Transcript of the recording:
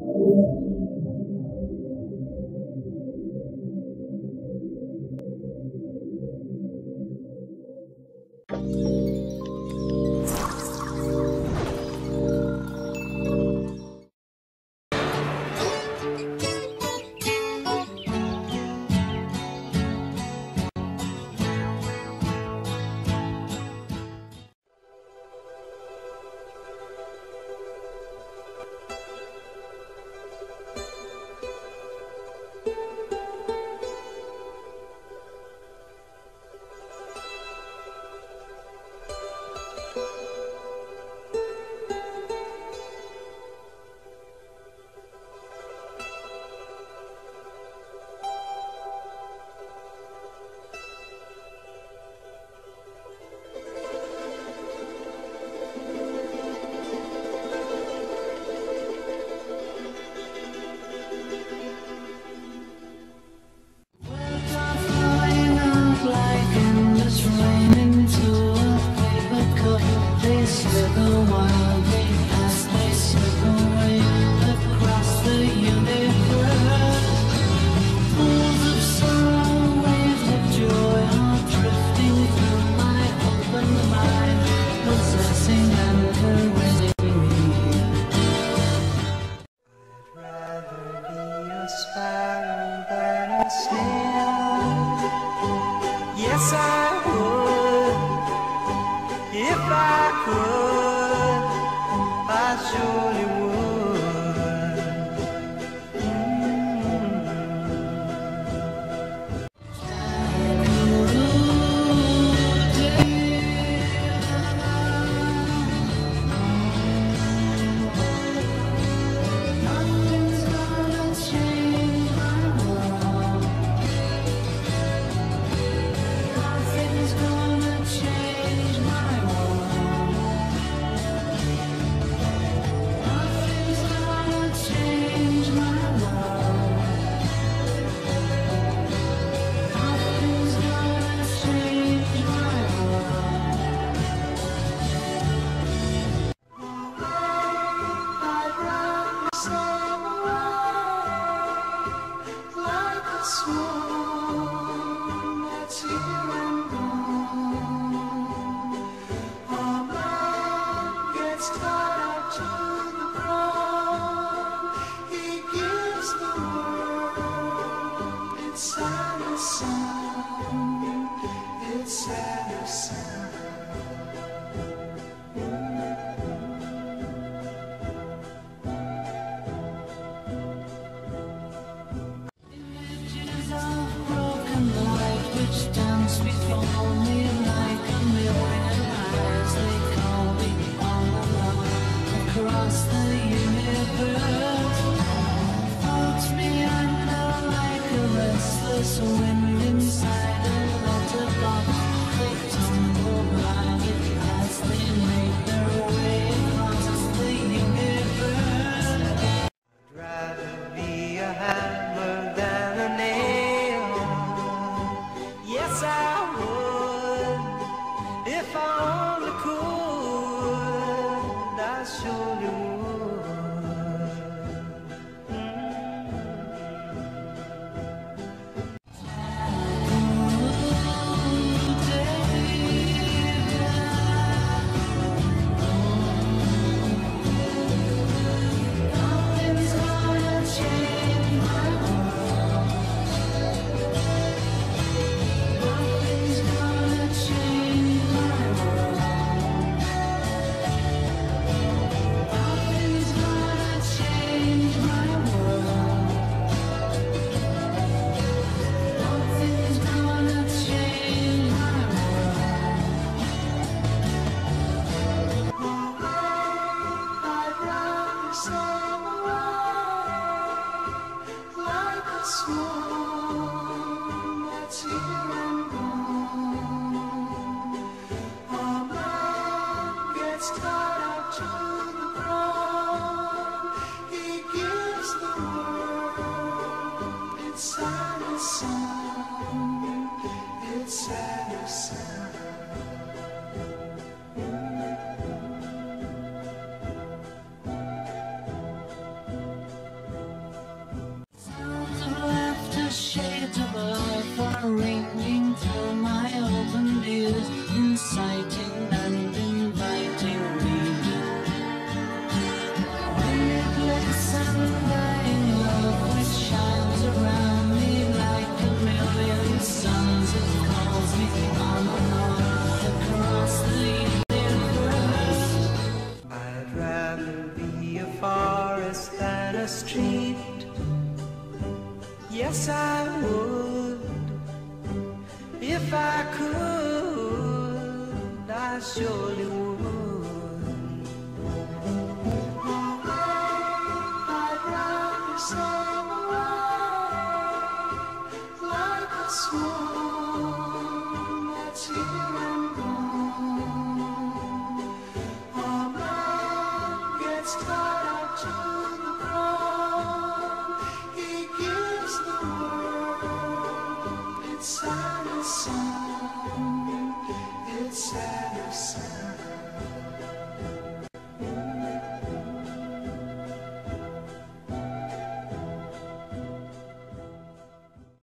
Across the universe, floats me under like a restless wind inside a letterbox. They tumble by it as they make their way across the universe. I'd rather be a hammer than a nail. Yes, I would if I only could. I surely would. street. Yes, I would. If I could, I surely would. It's sad, it's sad.